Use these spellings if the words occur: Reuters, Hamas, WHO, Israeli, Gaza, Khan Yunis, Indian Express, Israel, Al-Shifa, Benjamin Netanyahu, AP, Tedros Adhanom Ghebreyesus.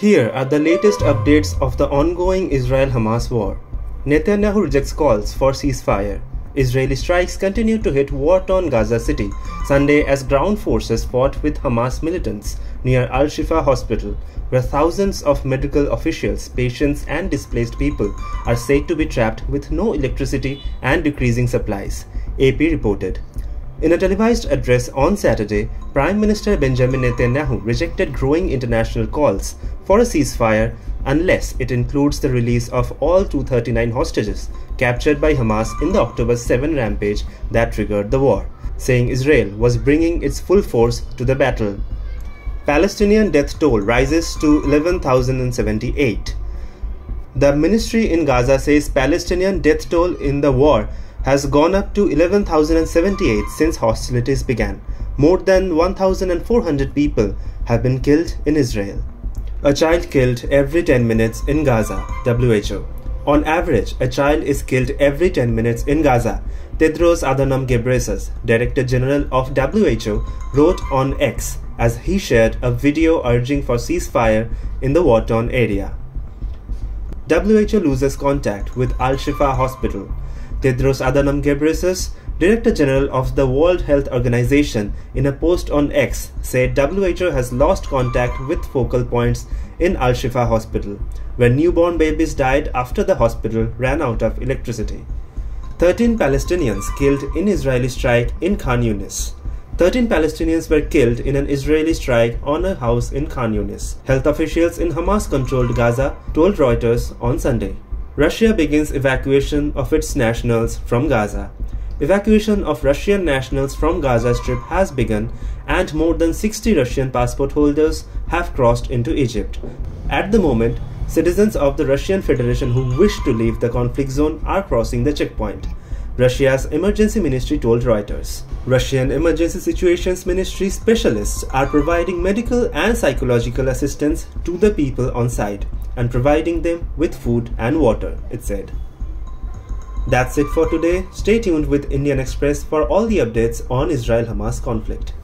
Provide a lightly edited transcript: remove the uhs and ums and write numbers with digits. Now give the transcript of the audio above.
Here are the latest updates of the ongoing Israel-Hamas war. Netanyahu rejects calls for ceasefire. Israeli strikes continue to hit war-torn Gaza City Sunday as ground forces fought with Hamas militants near Al-Shifa hospital, where thousands of medical officials, patients and displaced people are said to be trapped with no electricity and decreasing supplies, AP reported. In a televised address on Saturday, Prime Minister Benjamin Netanyahu rejected growing international calls for a ceasefire unless it includes the release of all 239 hostages captured by Hamas in the October 7 rampage that triggered the war, saying Israel was bringing its full force to the battle. Palestinian death toll rises to 11,078. The ministry in Gaza says Palestinian death toll in the war has gone up to 11,078 since hostilities began. More than 1,400 people have been killed in Israel. A child killed every 10 minutes in Gaza, WHO. On average, a child is killed every 10 minutes in Gaza, Tedros Adhanom Ghebreyesus, Director General of WHO, wrote on X as he shared a video urging for ceasefire in the war-torn area. WHO loses contact with Al-Shifa hospital. Tedros Adhanom Ghebreyesus, Director General of the World Health Organization, in a post on X said WHO has lost contact with focal points in Al-Shifa hospital, where newborn babies died after the hospital ran out of electricity. 13 Palestinians killed in Israeli strike in Khan Yunis. 13 Palestinians were killed in an Israeli strike on a house in Khan Yunis, health officials in Hamas-controlled Gaza told Reuters on Sunday. Russia begins evacuation of its nationals from Gaza. Evacuation of Russian nationals from Gaza Strip has begun, and more than 60 Russian passport holders have crossed into Egypt. At the moment, citizens of the Russian Federation who wish to leave the conflict zone are crossing the checkpoint, Russia's emergency ministry told Reuters. Russian Emergency Situations Ministry specialists are providing medical and psychological assistance to the people on site and providing them with food and water, it said. That's it for today. Stay tuned with Indian Express for all the updates on Israel-Hamas conflict.